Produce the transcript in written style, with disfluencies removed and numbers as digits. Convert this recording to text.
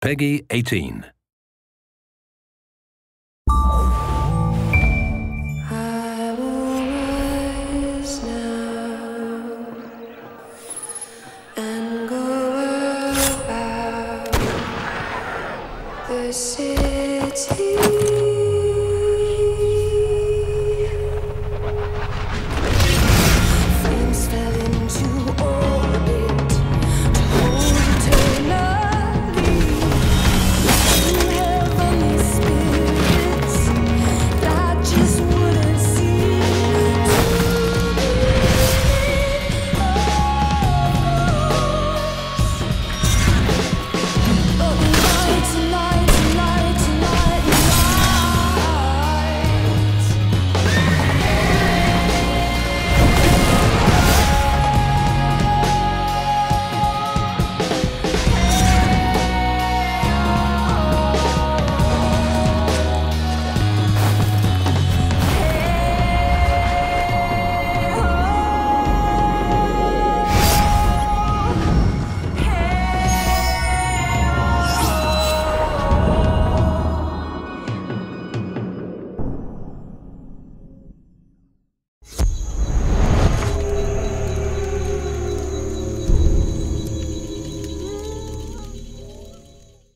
PEGI 18. I will rise now and go about the city.